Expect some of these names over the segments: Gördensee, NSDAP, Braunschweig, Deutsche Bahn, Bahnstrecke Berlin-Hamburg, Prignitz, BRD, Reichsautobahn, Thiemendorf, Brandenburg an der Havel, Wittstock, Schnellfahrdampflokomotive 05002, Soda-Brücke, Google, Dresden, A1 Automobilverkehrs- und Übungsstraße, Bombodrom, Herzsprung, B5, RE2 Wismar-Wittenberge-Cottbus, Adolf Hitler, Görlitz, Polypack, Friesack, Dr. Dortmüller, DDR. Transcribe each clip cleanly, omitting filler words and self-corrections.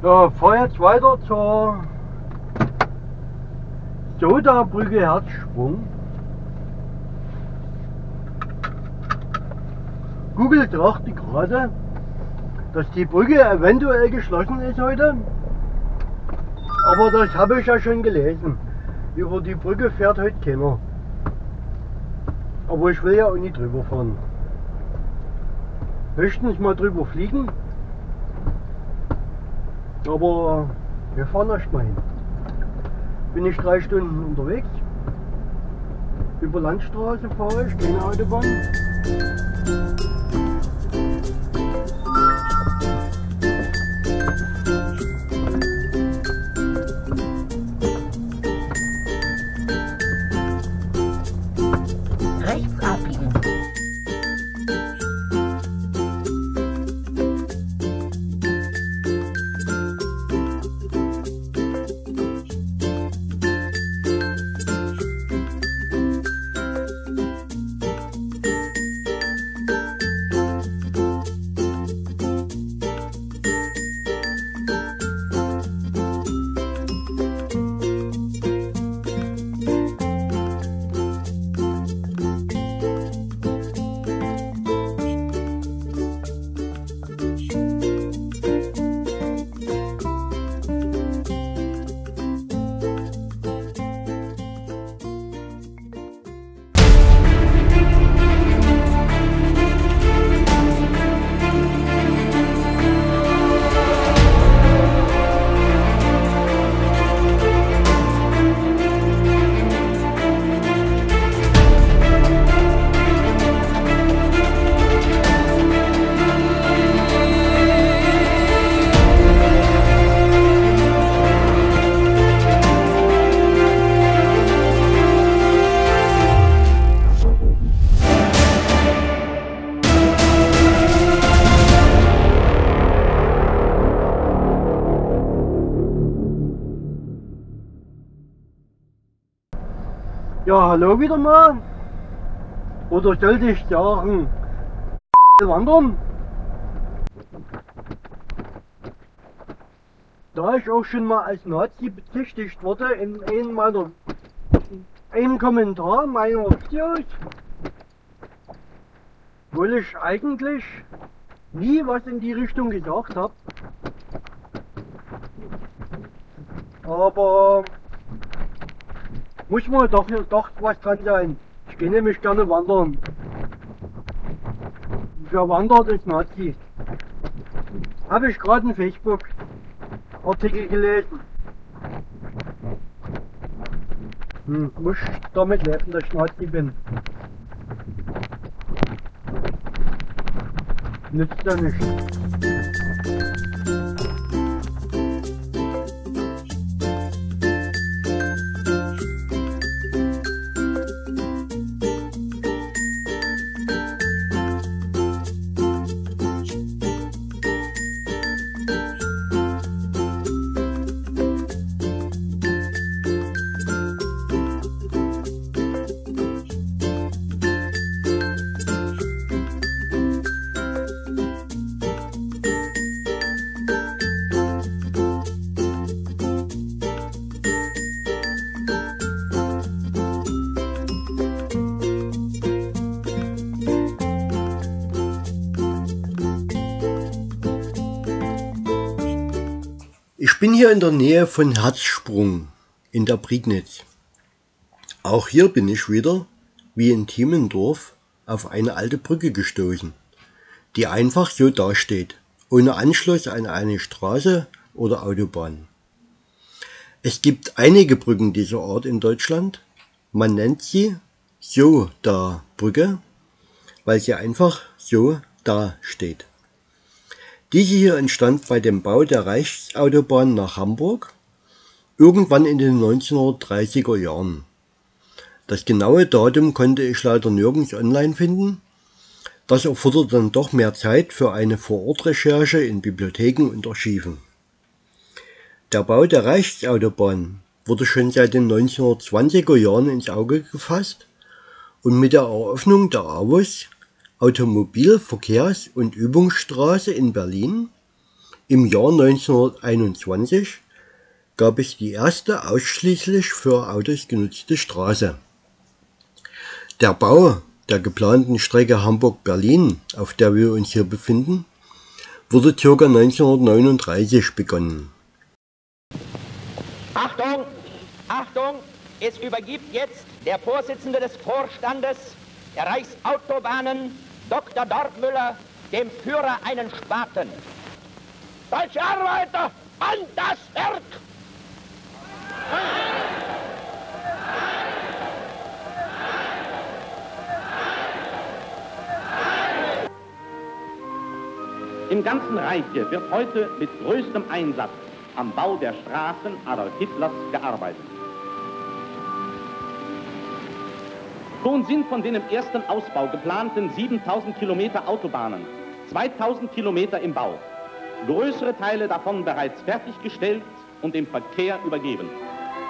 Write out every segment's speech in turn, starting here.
So, ich fahre jetzt weiter zur Soda-Brücke Herzsprung. Google dachte gerade, dass die Brücke eventuell geschlossen ist heute. Aber das habe ich ja schon gelesen. Über die Brücke fährt heute keiner. Aber ich will ja auch nicht drüber fahren. Höchstens mal drüber fliegen. Aber wir fahren erst mal hin. Bin ich 3 Stunden unterwegs. Über Landstraße fahre ich, keine Autobahn. Ja, hallo wieder mal. Oder sollte ich sagen, wandern? Da ich auch schon mal als Nazi bezichtigt wurde in einem Kommentar meiner Videos, obwohl ich eigentlich nie was in die Richtung gesagt habe. Aber muss man doch was dran sein. Ich gehe nämlich gerne wandern. Wer wandert ist Nazi. Habe ich gerade einen Facebook-Artikel gelesen. Muss ich damit leben, dass ich Nazi bin. Nützt ja nichts. Ich bin hier in der Nähe von Herzsprung in der Prignitz. Auch hier bin ich wieder, wie in Thiemendorf, auf eine alte Brücke gestoßen, die einfach so dasteht, ohne Anschluss an eine Straße oder Autobahn. Es gibt einige Brücken dieser Art in Deutschland. Man nennt sie Soda-Brücke, weil sie einfach so da steht. Diese hier entstand bei dem Bau der Reichsautobahn nach Hamburg, irgendwann in den 1930er Jahren. Das genaue Datum konnte ich leider nirgends online finden. Das erfordert dann doch mehr Zeit für eine Vorortrecherche in Bibliotheken und Archiven. Der Bau der Reichsautobahn wurde schon seit den 1920er Jahren ins Auge gefasst und mit der Eröffnung der A1 Automobilverkehrs- und Übungsstraße in Berlin Im Jahr 1921 gab es die erste ausschließlich für Autos genutzte Straße. Der Bau der geplanten Strecke Hamburg-Berlin, auf der wir uns hier befinden, wurde ca. 1939 begonnen. Achtung! Achtung! Es übergibt jetzt der Vorsitzende des Vorstandes der Reichsautobahnen, Dr. Dortmüller, dem Führer einen Spaten. Deutsche Arbeiter, an das Werk! Im ganzen Reiche wird heute mit größtem Einsatz am Bau der Straßen Adolf Hitlers gearbeitet. Nun sind von den im ersten Ausbau geplanten 7000 Kilometer Autobahnen 2000 Kilometer im Bau, größere Teile davon bereits fertiggestellt und dem Verkehr übergeben.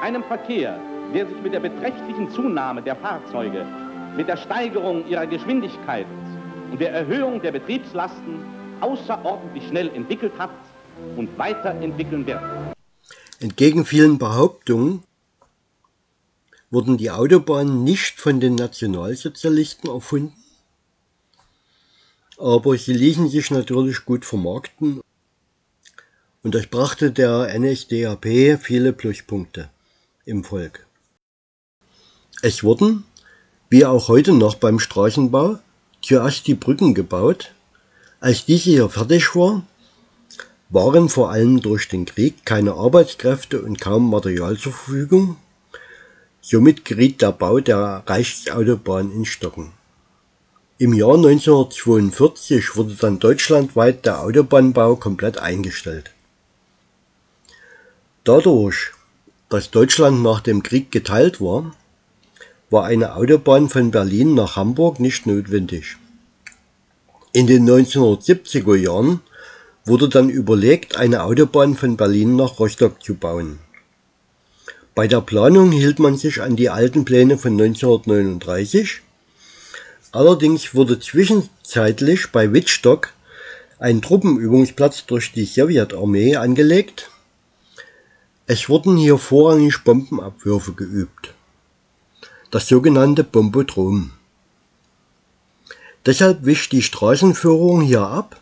Einem Verkehr, der sich mit der beträchtlichen Zunahme der Fahrzeuge, mit der Steigerung ihrer Geschwindigkeit und der Erhöhung der Betriebslasten außerordentlich schnell entwickelt hat und weiterentwickeln wird. Entgegen vielen Behauptungen wurden die Autobahnen nicht von den Nationalsozialisten erfunden, aber sie ließen sich natürlich gut vermarkten und das brachte der NSDAP viele Pluspunkte im Volk. Es wurden, wie auch heute noch beim Straßenbau, zuerst die Brücken gebaut. Als diese hier fertig war, waren vor allem durch den Krieg keine Arbeitskräfte und kaum Material zur Verfügung. Somit geriet der Bau der Reichsautobahn ins Stocken. Im Jahr 1942 wurde dann deutschlandweit der Autobahnbau komplett eingestellt. Dadurch, dass Deutschland nach dem Krieg geteilt war, war eine Autobahn von Berlin nach Hamburg nicht notwendig. In den 1970er Jahren wurde dann überlegt, eine Autobahn von Berlin nach Rostock zu bauen. Bei der Planung hielt man sich an die alten Pläne von 1939. Allerdings wurde zwischenzeitlich bei Wittstock ein Truppenübungsplatz durch die Sowjetarmee angelegt. Es wurden hier vorrangig Bombenabwürfe geübt. Das sogenannte Bombodrom. Deshalb wich die Straßenführung hier ab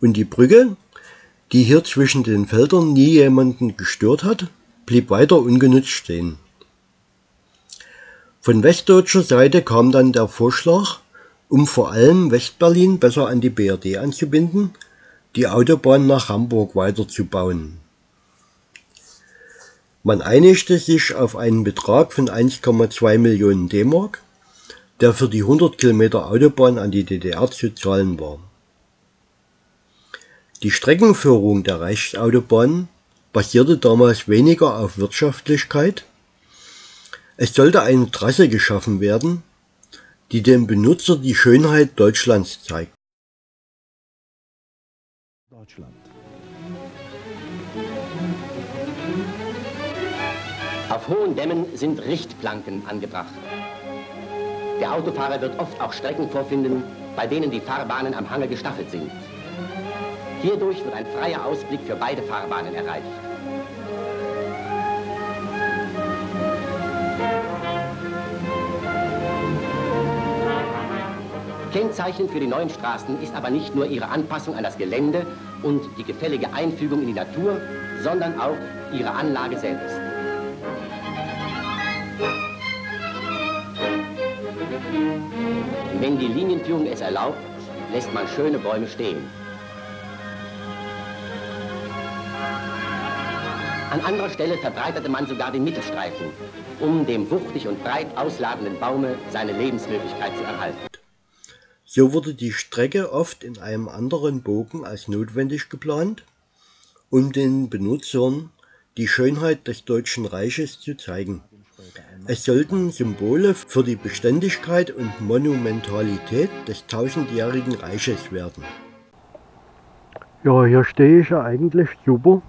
und die Brücke, die hier zwischen den Feldern nie jemanden gestört hat, blieb weiter ungenutzt stehen. Von westdeutscher Seite kam dann der Vorschlag, um vor allem Westberlin besser an die BRD anzubinden, die Autobahn nach Hamburg weiterzubauen. Man einigte sich auf einen Betrag von 1,2 Millionen D-Mark, der für die 100 Kilometer Autobahn an die DDR zu zahlen war. Die Streckenführung der Reichsautobahn basierte damals weniger auf Wirtschaftlichkeit. Es sollte eine Trasse geschaffen werden, die dem Benutzer die Schönheit Deutschlands zeigt. Deutschland. Auf hohen Dämmen sind Richtplanken angebracht. Der Autofahrer wird oft auch Strecken vorfinden, bei denen die Fahrbahnen am Hange gestaffelt sind. Hierdurch wird ein freier Ausblick für beide Fahrbahnen erreicht. Kennzeichen für die neuen Straßen ist aber nicht nur ihre Anpassung an das Gelände und die gefällige Einfügung in die Natur, sondern auch ihre Anlage selbst. Wenn die Linienführung es erlaubt, lässt man schöne Bäume stehen. An anderer Stelle verbreiterte man sogar den Mittelstreifen, um dem wuchtig und breit ausladenden Baume seine Lebensmöglichkeit zu erhalten. So wurde die Strecke oft in einem anderen Bogen als notwendig geplant, um den Benutzern die Schönheit des Deutschen Reiches zu zeigen. Es sollten Symbole für die Beständigkeit und Monumentalität des tausendjährigen Reiches werden. Ja, hier stehe ich ja eigentlich super.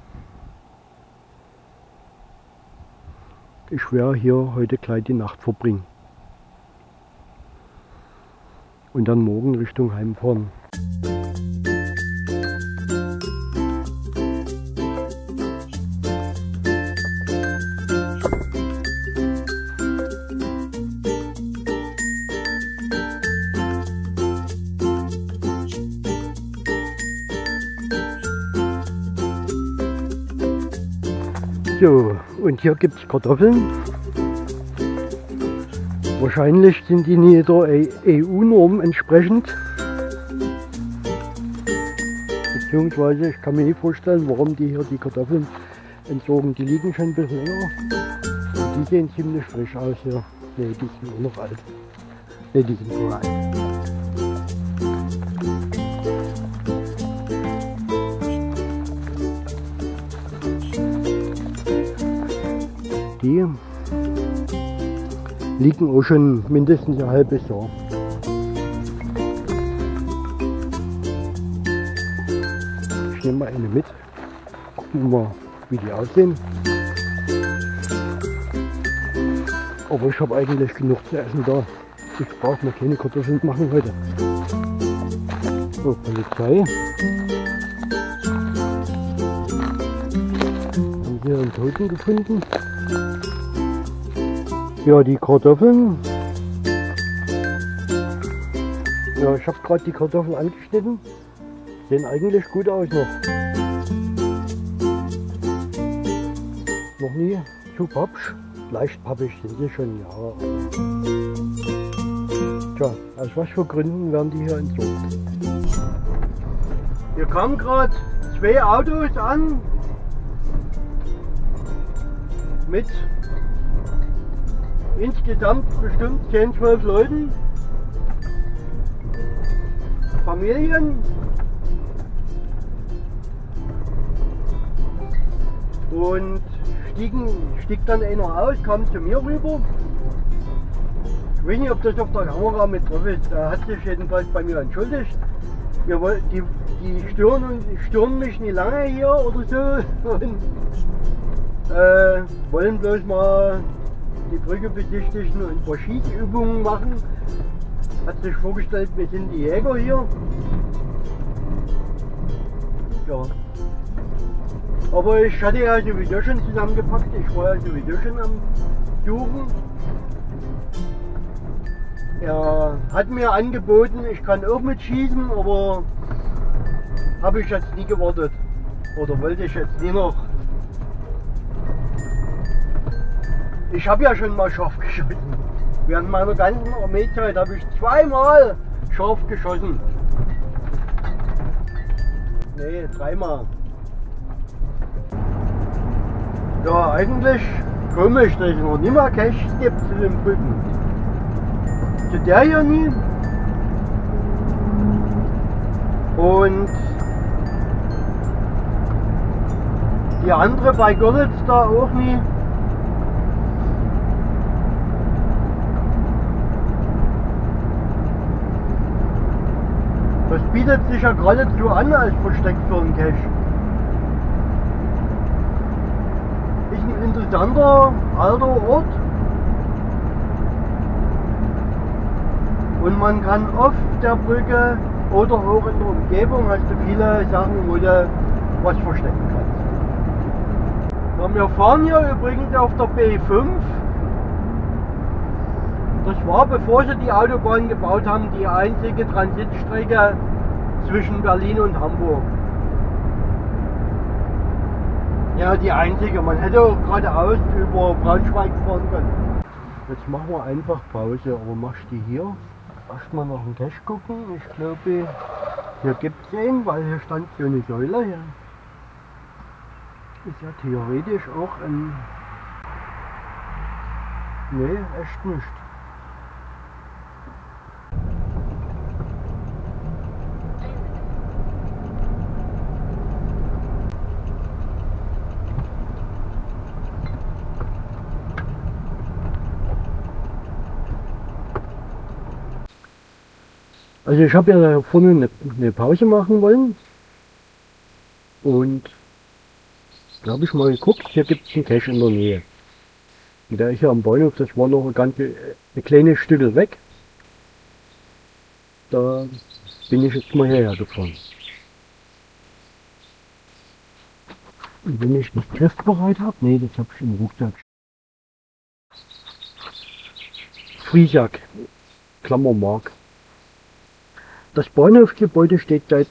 Ich werde hier heute gleich die Nacht verbringen. Und dann morgen Richtung Heimfahren. So, und hier gibt es Kartoffeln. Wahrscheinlich sind die nicht der EU-Norm entsprechend. Beziehungsweise, ich kann mir nicht vorstellen, warum die hier die Kartoffeln entsorgen. Die liegen schon ein bisschen länger. Die sehen ziemlich frisch aus hier. Ne, die sind nur noch alt. Ne, die sind nur alt. Die liegen auch schon mindestens ein halbes Jahr. Ich nehme mal eine mit. Gucken wir mal, wie die aussehen. Aber ich habe eigentlich genug zu essen da. Ich brauche noch keine Kartoffeln machen heute. So, Polizei. Haben wir einen Toten gefunden. Ja, die Kartoffeln. Ja, ich habe gerade die Kartoffeln angeschnitten. Sehen eigentlich gut aus noch. Noch nie zu pappig. Leicht pappig sind sie schon, ja. Tja, aus was für Gründen werden die hier entsorgt? Hier kamen gerade zwei Autos an. Mit insgesamt bestimmt 10, 12 Leuten, Familien, und stieg dann einer aus, kam zu mir rüber. Ich weiß nicht, ob das auf der Kamera mit drauf ist, er hat sich jedenfalls bei mir entschuldigt. Die stören mich nicht lange hier oder so und wollen bloß mal die Brücke besichtigen und verschiedene Übungen machen. Hat sich vorgestellt, wir sind die Jäger hier. Ja. Aber ich hatte ja sowieso schon zusammengepackt, ich war ja sowieso schon am Suchen. Er hat mir angeboten, ich kann auch mitschießen, aber habe ich jetzt nie gewartet. Oder wollte ich jetzt nie noch. Ich habe ja schon mal scharf geschossen. Während meiner ganzen Armeezeit habe ich zweimal scharf geschossen. Nee, dreimal. Ja, eigentlich komisch, dass es noch nicht mal Cash gibt zu den Brücken. Zu der hier nie. Und die andere bei Görlitz da auch nie. Das bietet sich ja geradezu an als Versteck für einen Cache. Ist ein interessanter, alter Ort. Und man kann auf der Brücke oder auch in der Umgebung, hast du viele Sachen, wo du was verstecken kannst. Ja, wir fahren hier übrigens auf der B5. Das war, bevor sie die Autobahn gebaut haben, die einzige Transitstrecke zwischen Berlin und Hamburg. Ja, die einzige. Man hätte auch geradeaus über Braunschweig fahren können. Jetzt machen wir einfach Pause, aber machst du hier? Erstmal nach dem Cache gucken. Ich glaube, hier gibt es einen, weil hier stand so eine Säule. Hier ist ja theoretisch auch ein... Nee, echt nicht. Also ich habe ja da vorne eine Pause machen wollen und da habe ich mal geguckt, hier gibt es einen Cache in der Nähe. Und der ist ja am Bahnhof, das war noch ein kleines Stück weg. Da bin ich jetzt mal hierher gefahren. Und wenn ich das Stift bereit habe, nee, das habe ich im Rucksack. Friesack, Klammermark. Das Bahnhofsgebäude steht seit,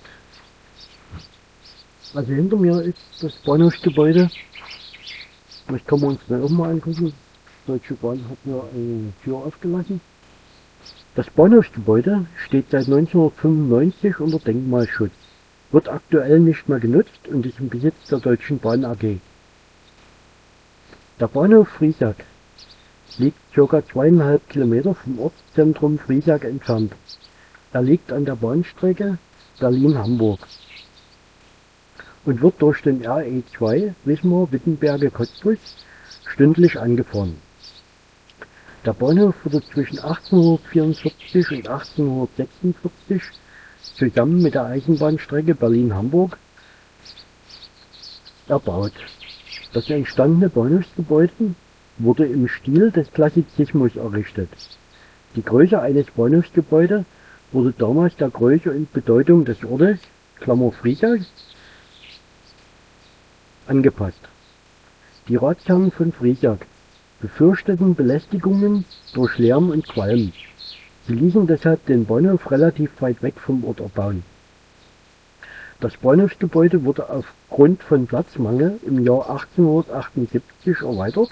also hinter mir ist das Bahnhofsgebäude Das kann man uns dann auch mal angucken. Die Deutsche Bahn hat ja eine Tür aufgelassen. Das Bahnhofsgebäude steht seit 1995 unter Denkmalschutz, wird aktuell nicht mehr genutzt und ist im Besitz der Deutschen Bahn AG. Der Bahnhof Friesack liegt ca. 2,5 Kilometer vom Ortszentrum Friesack entfernt. Er liegt an der Bahnstrecke Berlin-Hamburg und wird durch den RE2 Wismar-Wittenberge-Cottbus stündlich angefahren. Der Bahnhof wurde zwischen 1844 und 1846 zusammen mit der Eisenbahnstrecke Berlin-Hamburg erbaut. Das entstandene Bahnhofsgebäude wurde im Stil des Klassizismus errichtet. Die Größe eines Bahnhofsgebäudes wurde damals der Größe und Bedeutung des Ortes (Friesack) angepasst. Die Ratsherren von Friesack befürchteten Belästigungen durch Lärm und Qualm. Sie ließen deshalb den Bahnhof relativ weit weg vom Ort erbauen. Das Bahnhofsgebäude wurde aufgrund von Platzmangel im Jahr 1878 erweitert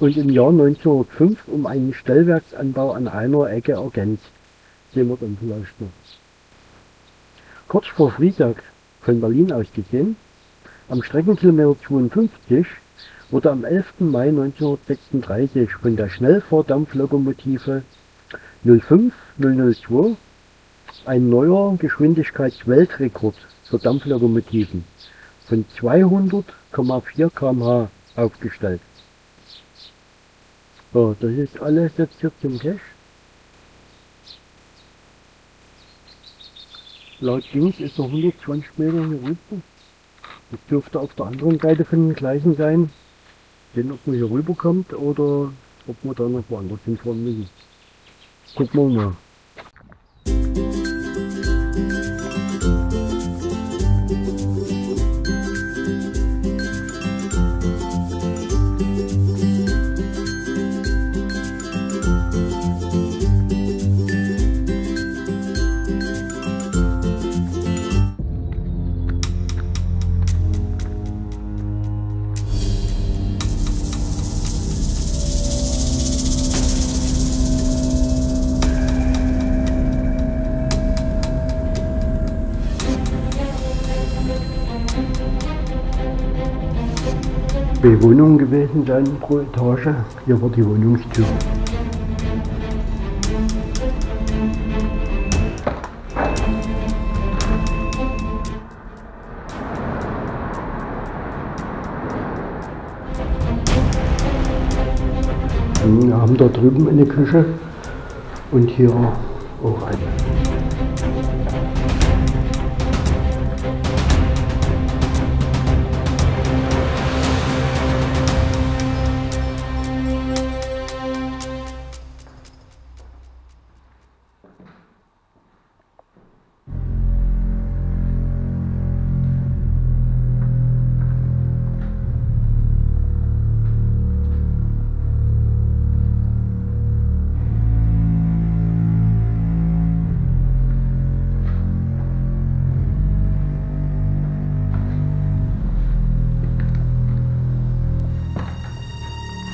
und im Jahr 1905 um einen Stellwerksanbau an einer Ecke ergänzt. Sehen wir dann vielleicht noch. Kurz vor Friesack, von Berlin aus gesehen, am Streckenkilometer 52 wurde am 11. Mai 1936 von der Schnellfahrdampflokomotive 05002 ein neuer Geschwindigkeitsweltrekord für Dampflokomotiven von 200,4 km/h aufgestellt. So, das ist alles jetzt hier zum Cache. Laut Dings ist noch 120 Meter hier rüber. Das dürfte auf der anderen Seite von den Gleisen sein. Sehen, ob man hier rüberkommt oder ob man da noch woanders hinfahren müssen. Gucken wir mal. Wohnungen gewesen sein pro Etage. Hier war die Wohnungstür. Wir haben da drüben eine Küche und hier auch eine.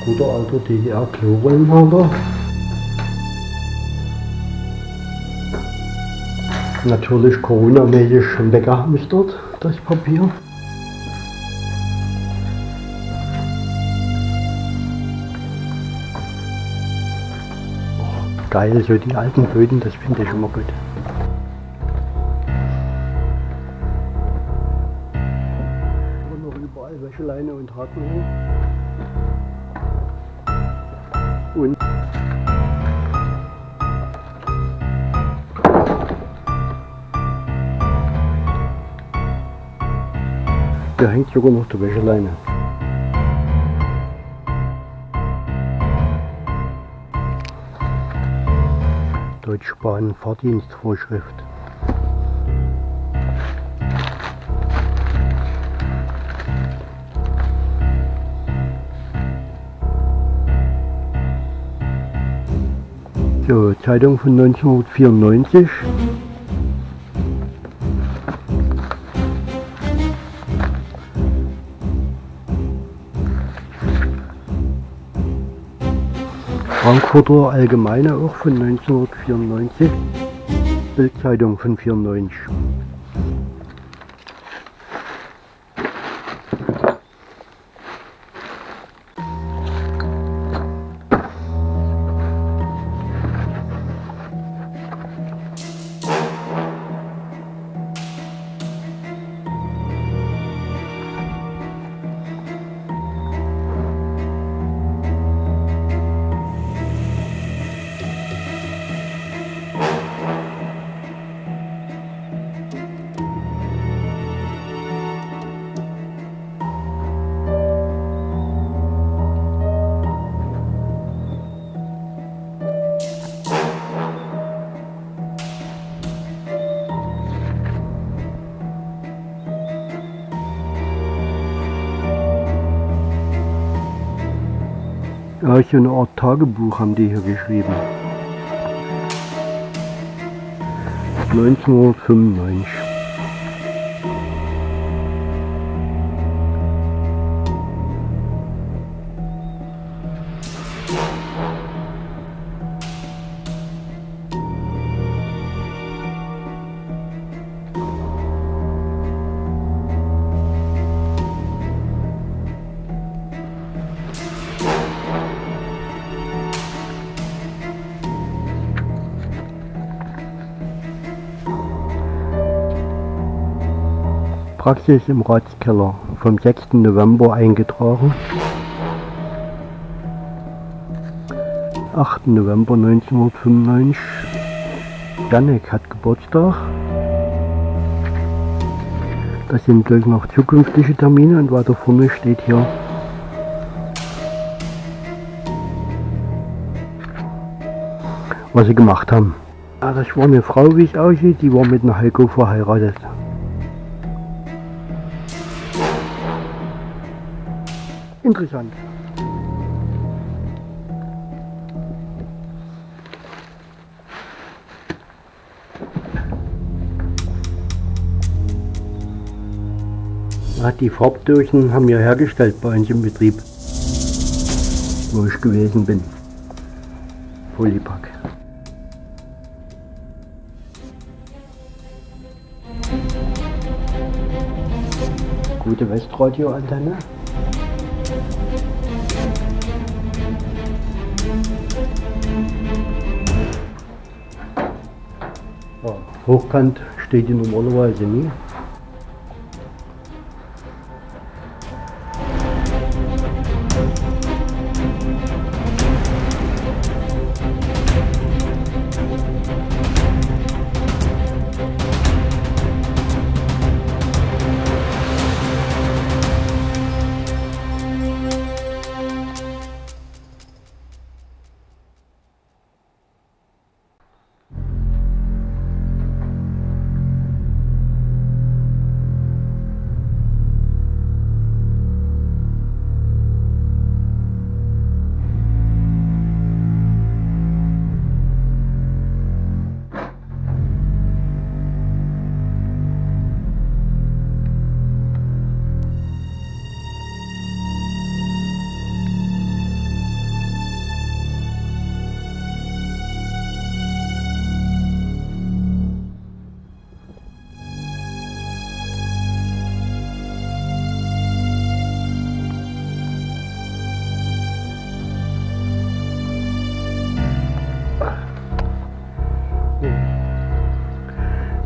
Guter alter DDR-Klorollenhalter. Natürlich Corona-mäßig weggehamstert, das Papier. Oh, geil, so die alten Böden, das finde ich immer gut. Und noch überall Wäscheleine und Haken hoch. Und da hängt sogar noch die Wäscheleine. Deutsche Bahn Fahrdienstvorschrift. So, Zeitung von 1994. Frankfurter Allgemeine auch von 1994, Bildzeitung von 1994. Ja, so eine Art Tagebuch haben die hier geschrieben. 1995. Praxis im Ratskeller, vom 6. November eingetragen, 8. November 1995, Janek hat Geburtstag, das sind gleich noch zukünftige Termine und weiter vorne steht hier was sie gemacht haben. Ja, das war eine Frau, wie es aussieht, die war mit einer Heiko verheiratet. Interessant. Die Farbdosen haben wir hergestellt bei uns im Betrieb, wo ich gewesen bin. Polypack. Gute Westradioantenne. Hochkant steht die normalerweise nie.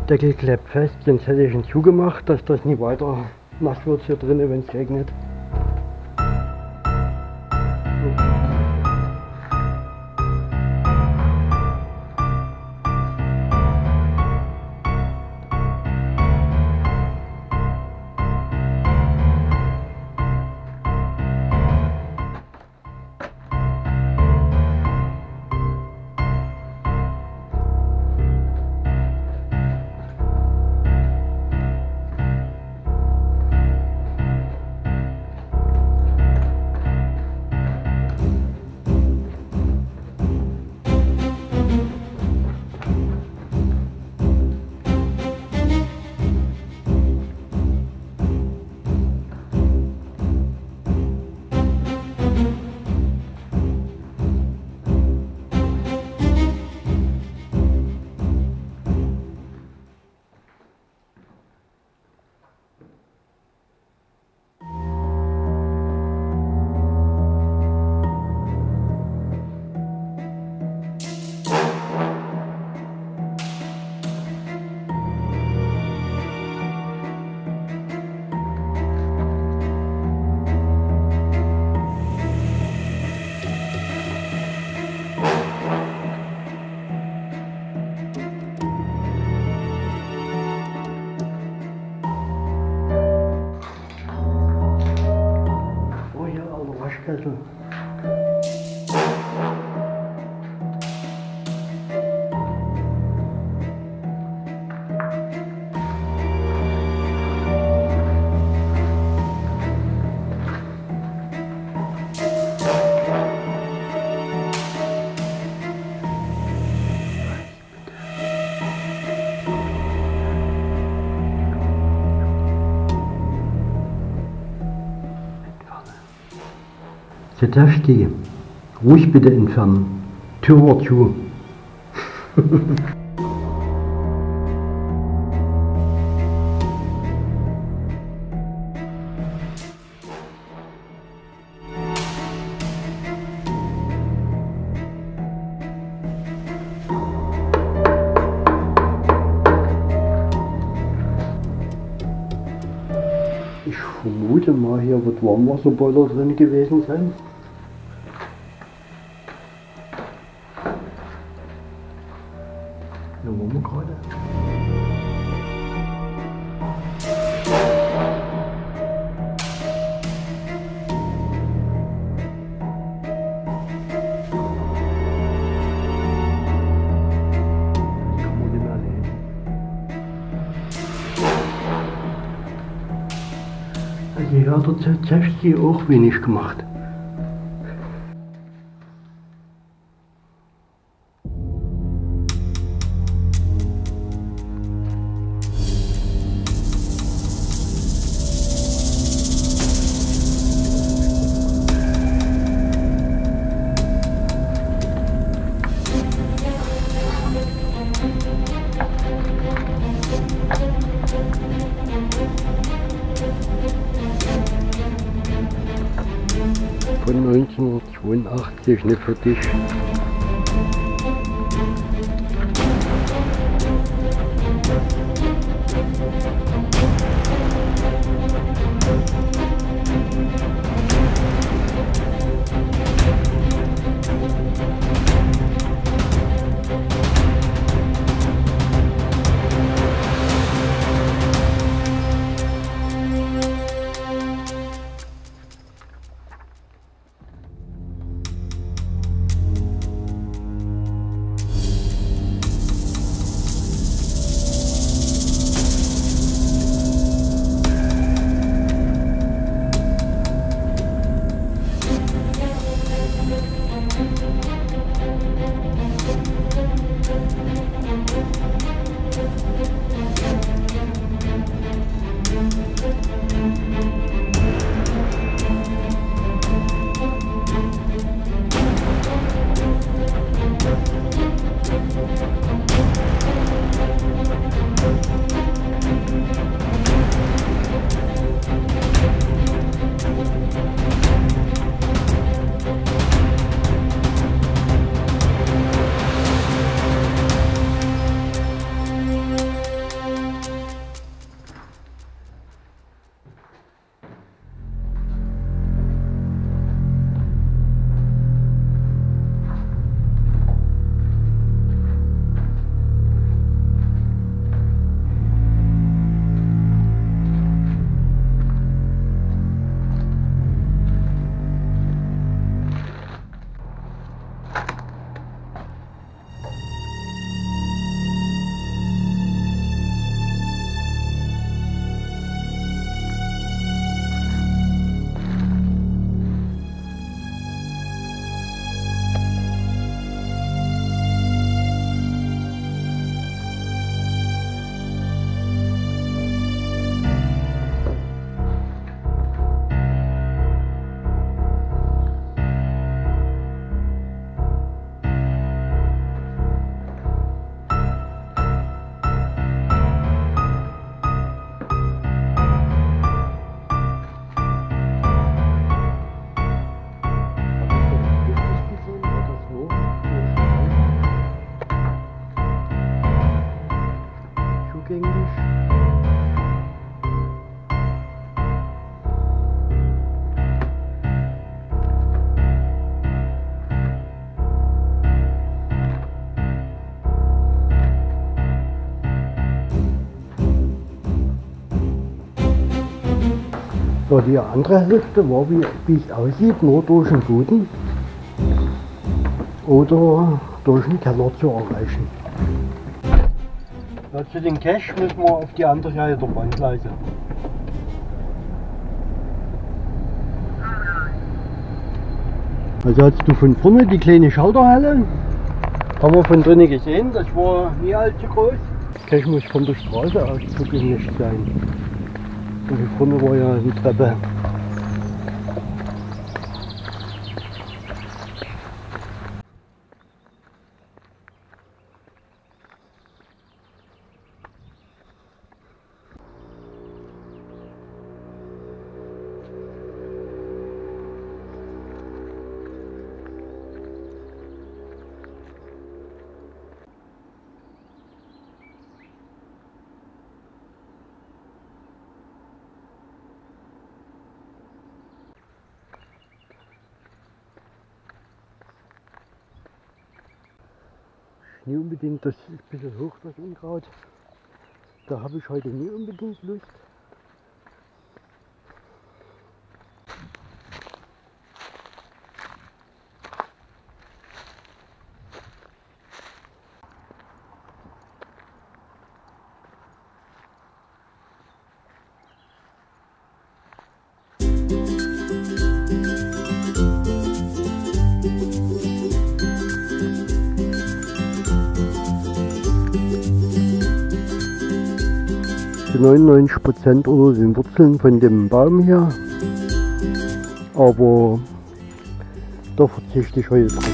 Deckel klebt fest, sonst hätte ich ihn zugemacht, dass das nie weiter nass wird hier drin, wenn es regnet. gewesen. Da stehe. Ruhig bitte entfernen. Tür zu. Ich vermute mal, hier wird Warmwasserboiler drin gewesen sein. Tatsächlich auch wenig gemacht. Von 1982 nicht für dich. So, die andere Hälfte war, wie es aussieht, nur durch den Boden oder durch den Keller zu erreichen. Ja, zu den Cache müssen wir auf die andere Seite der Bahngleise. Also hast du von vorne die kleine Schalterhalle, haben wir von drinnen gesehen, das war nie allzu groß. Der Cache muss von der Straße aus wirklich nicht sein. Und hier vorne war ja die Treppe. Nie unbedingt, das ist ein bisschen hoch, das Unkraut. Da habe ich heute nie unbedingt Lust. Zu 99% oder den Wurzeln von dem Baum hier, aber da verzichte ich heute drauf.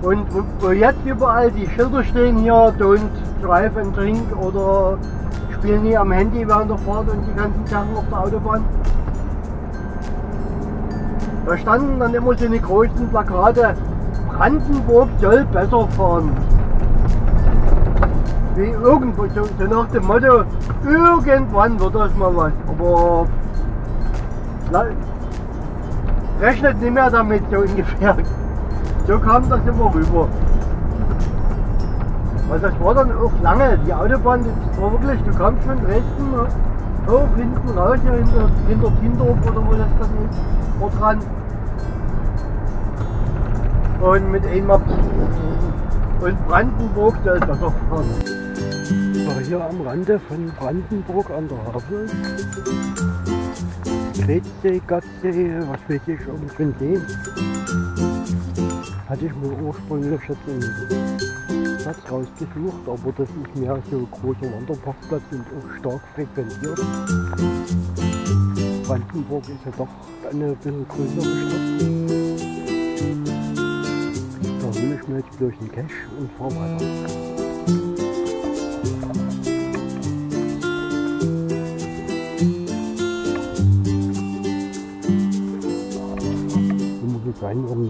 Und wo jetzt überall die Schilder stehen hier, don't drive and drink oder spielen nie am Handy während der Fahrt und die ganzen Sachen auf der Autobahn. Da standen dann immer so eine großen Plakate, Brandenburg soll besser fahren. Wie irgendwo, so nach dem Motto, irgendwann wird das mal was, aber rechnet nicht mehr damit, so ungefähr. So kam das immer rüber. Weil das war dann auch lange, die Autobahn, das war wirklich, du kamst von Dresden hoch hinten raus, hier hinter Thiemendorf oder wo das dann ist, vor dran. Und mit einmal und Brandenburg, da ist das auch fahren. Hier am Rande von Brandenburg an der Havel, Friesack, Gattsee, was weiß ich, um den See, hatte ich mir ursprünglich jetzt einen Platz rausgesucht, aber das ist mehr so ein großer Wanderparkplatz und auch stark frequentiert. Brandenburg ist ja doch eine bisschen größere Stadt. Da hole ich mir jetzt durch den Cache und fahre weiter. Rein um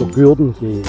der Gürdensee.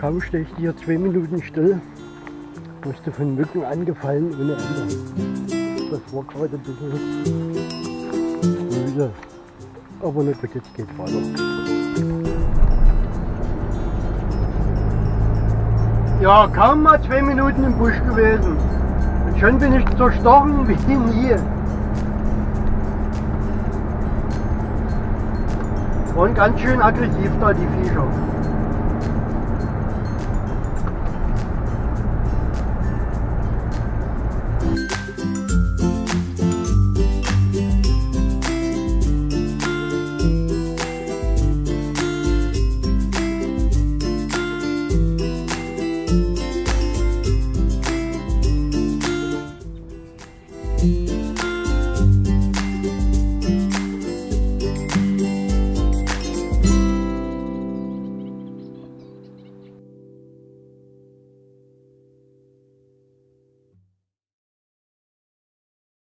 Kaum stehe ich hier 2 Minuten still, musste von Mücken angefallen ohne Ende. Das war gerade ein bisschen müde, aber nicht gut, jetzt geht weiter. Ja, kaum mal 2 Minuten im Busch gewesen und schon bin ich zerstochen wie nie. Und ganz schön aggressiv da die Viecher.